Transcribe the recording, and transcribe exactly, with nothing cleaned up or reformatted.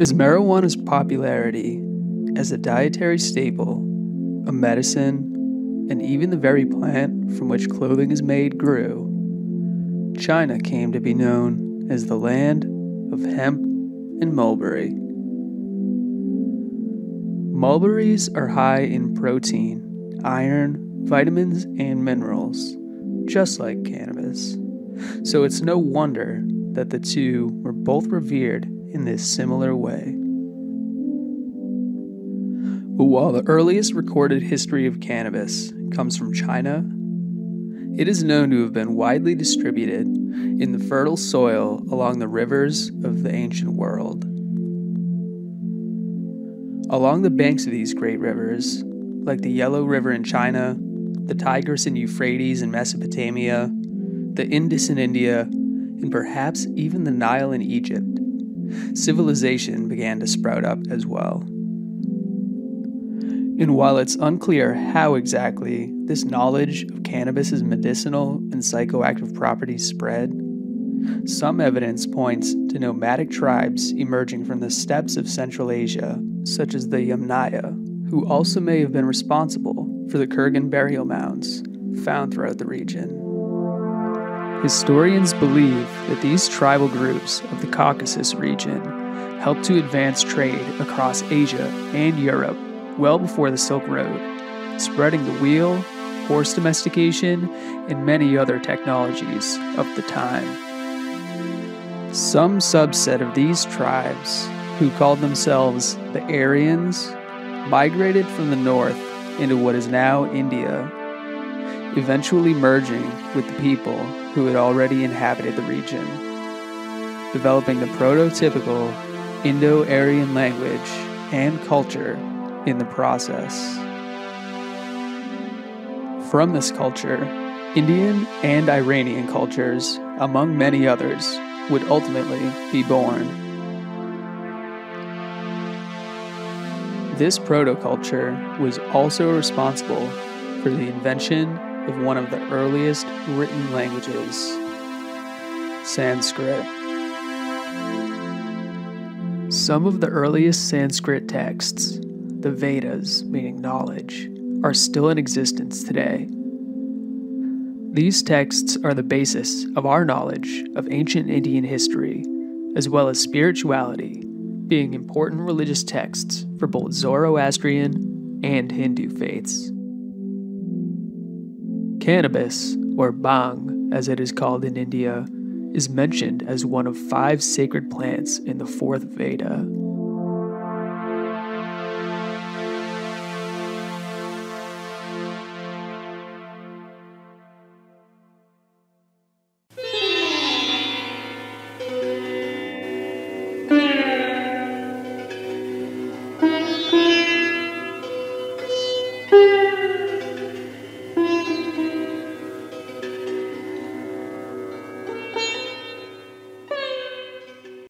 Is marijuana's popularity as a dietary staple, a medicine, and even the very plant from which clothing is made grew, China came to be known as the land of hemp and mulberry. Mulberries are high in protein, iron, vitamins, and minerals, just like cannabis, so it's no wonder that the two were both revered in this similar way. But while the earliest recorded history of cannabis comes from China, it is known to have been widely distributed in the fertile soil along the rivers of the ancient world. Along the banks of these great rivers, like the Yellow River in China, the Tigris and Euphrates in Mesopotamia, the Indus in India, and perhaps even the Nile in Egypt, civilization began to sprout up as well. And while it's unclear how exactly this knowledge of cannabis's medicinal and psychoactive properties spread, some evidence points to nomadic tribes emerging from the steppes of Central Asia, such as the Yamnaya, who also may have been responsible for the Kurgan burial mounds found throughout the region. Historians believe that these tribal groups of the Caucasus region helped to advance trade across Asia and Europe well before the Silk Road, spreading the wheel, horse domestication, and many other technologies of the time. Some subset of these tribes, who called themselves the Aryans, migrated from the north into what is now India, eventually merging with the people who had already inhabited the region, developing the prototypical Indo-Aryan language and culture in the process. From this culture, Indian and Iranian cultures, among many others, would ultimately be born. This protoculture was also responsible for the invention of one of the earliest written languages, Sanskrit. Some of the earliest Sanskrit texts, the Vedas, meaning knowledge, are still in existence today. These texts are the basis of our knowledge of ancient Indian history, as well as spirituality, being important religious texts for both Zoroastrian and Hindu faiths. Cannabis, or bhang as it is called in India, is mentioned as one of five sacred plants in the fourth Veda,